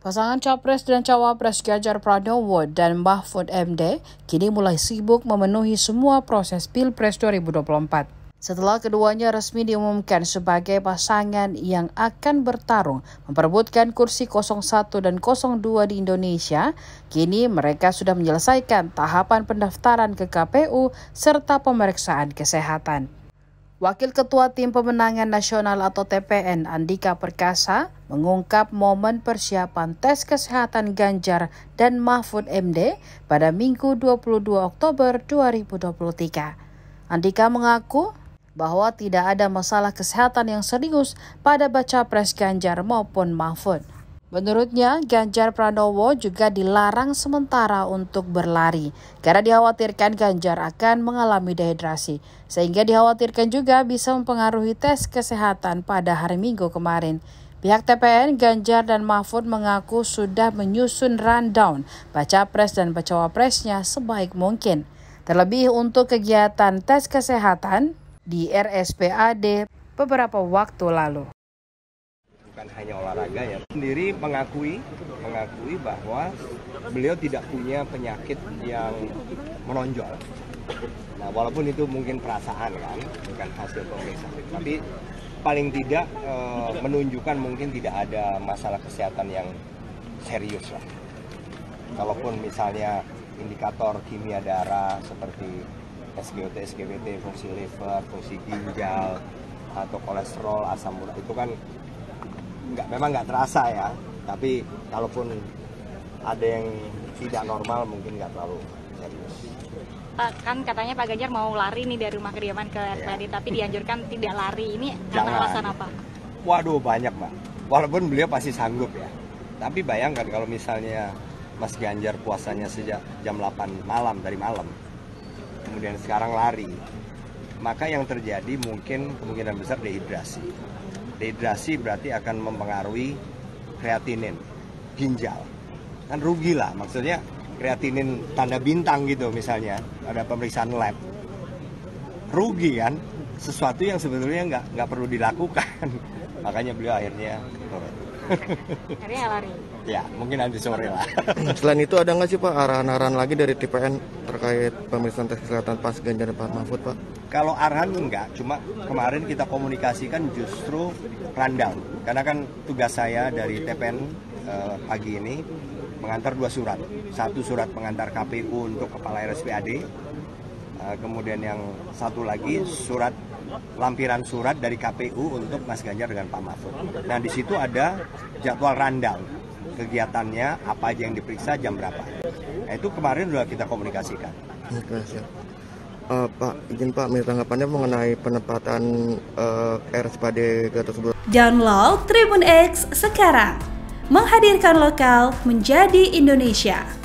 Pasangan Capres dan Cawapres Ganjar Pranowo dan Mahfud MD kini mulai sibuk memenuhi semua proses Pilpres 2024. Setelah keduanya resmi diumumkan sebagai pasangan yang akan bertarung memperebutkan kursi 01 dan 02 di Indonesia, kini mereka sudah menyelesaikan tahapan pendaftaran ke KPU serta pemeriksaan kesehatan. Wakil Ketua Tim Pemenangan Nasional atau TPN Andika Perkasa mengungkap momen persiapan tes kesehatan Ganjar dan Mahfud MD pada Minggu 22 Oktober 2023. Andika mengaku bahwa tidak ada masalah kesehatan yang serius pada Bacapres Ganjar maupun Mahfud. Menurutnya, Ganjar Pranowo juga dilarang sementara untuk berlari karena dikhawatirkan Ganjar akan mengalami dehidrasi, sehingga dikhawatirkan juga bisa mempengaruhi tes kesehatan pada hari Minggu kemarin. Pihak TPN, Ganjar dan Mahfud mengaku sudah menyusun rundown Bacapres dan Bacawapresnya sebaik mungkin. Terlebih untuk kegiatan tes kesehatan di RSPAD beberapa waktu lalu. Bukan hanya olahraga ya, sendiri mengakui bahwa beliau tidak punya penyakit yang menonjol. Nah, walaupun itu mungkin perasaan kan, bukan hasil pemeriksaan, tapi paling tidak menunjukkan mungkin tidak ada masalah kesehatan yang serius lah. Kalaupun misalnya indikator kimia darah seperti SGOT, SGPT, fungsi liver, fungsi ginjal atau kolesterol, asam urat itu kan memang nggak terasa ya, tapi kalaupun ada yang tidak normal mungkin nggak terlalu serius. Kan katanya Pak Ganjar mau lari nih dari rumah kediaman ke RSPAD, tapi dianjurkan tidak lari. Ini karena alasan apa? Waduh, banyak Mbak. Walaupun beliau pasti sanggup ya, tapi bayangkan kalau misalnya Mas Ganjar puasanya sejak jam 8 malam dari malam, kemudian sekarang lari, maka yang terjadi mungkin kemungkinan besar dehidrasi. Dehidrasi berarti akan mempengaruhi kreatinin ginjal. Kan rugi lah, maksudnya kreatinin tanda bintang gitu misalnya, ada pemeriksaan lab. Rugi kan, sesuatu yang sebetulnya nggak perlu dilakukan. Makanya beliau akhirnya turun. Akhirnya lari? Ya, mungkin nanti sore lah. Selain itu ada nggak sih Pak arahan-arahan lagi dari TPN terkait pemeriksaan tes kesehatan pas Ganjar dan Pak Mahfud Pak? Kalau arahan enggak, cuma kemarin kita komunikasikan justru rundown. Karena kan tugas saya dari TPN pagi ini mengantar dua surat. Satu surat pengantar KPU untuk Kepala RSPAD, kemudian yang satu lagi surat lampiran surat dari KPU untuk Mas Ganjar dengan Pak Mahfud. Nah di situ ada jadwal rundown, kegiatannya apa aja yang diperiksa jam berapa. Nah itu kemarin sudah kita komunikasikan. Pak, izin Pak, minta tanggapannya mengenai penempatan RSPAD Gatot Subroto. Download Tribun X sekarang, menghadirkan lokal menjadi Indonesia.